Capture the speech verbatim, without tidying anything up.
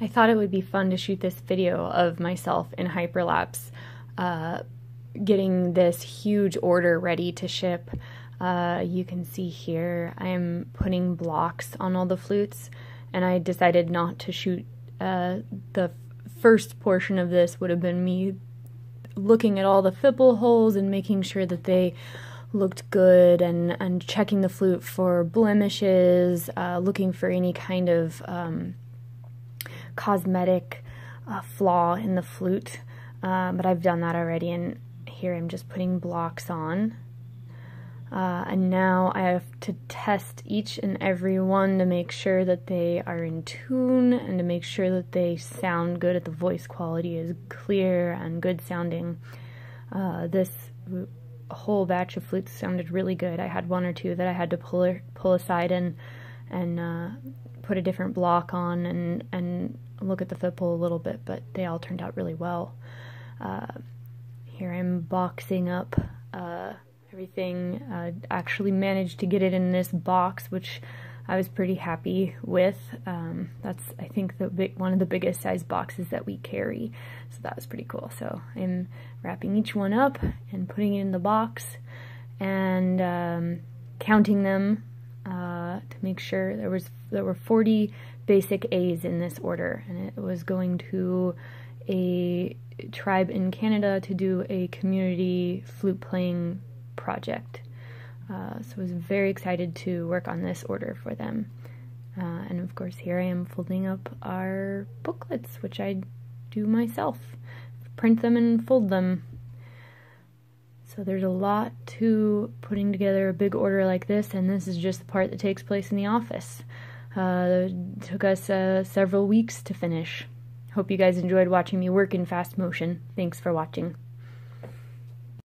I thought it would be fun to shoot this video of myself in hyperlapse, uh, getting this huge order ready to ship. Uh, you can see here I'm putting blocks on all the flutes, and I decided not to shoot uh, the first portion of this would have been me looking at all the fipple holes and making sure that they looked good, and, and checking the flute for blemishes, uh, looking for any kind of um, cosmetic uh, flaw in the flute, uh, but I've done that already, and here I'm just putting blocks on. Uh, and now I have to test each and every one to make sure that they are in tune and to make sure that they sound good, that the voice quality is clear and good sounding. Uh, this whole batch of flutes sounded really good. I had one or two that I had to pull pull aside and and uh, put a different block on and, and look at the fipple a little bit, but they all turned out really well. Uh, here I'm boxing up uh, everything. Uh, actually managed to get it in this box, which I was pretty happy with. Um, that's, I think, the big, one of the biggest size boxes that we carry, so that was pretty cool. So I'm wrapping each one up and putting it in the box and um, counting them uh, to make sure there was there were forty basic A's in this order, and it was going to a tribe in Canada to do a community flute playing project. Uh, so I was very excited to work on this order for them. Uh, and of course here I am folding up our booklets, which I do myself. Print them and fold them. So there's a lot to putting together a big order like this, and this is just the part that takes place in the office. Uh, it took us uh, several weeks to finish. Hope you guys enjoyed watching me work in fast motion. Thanks for watching.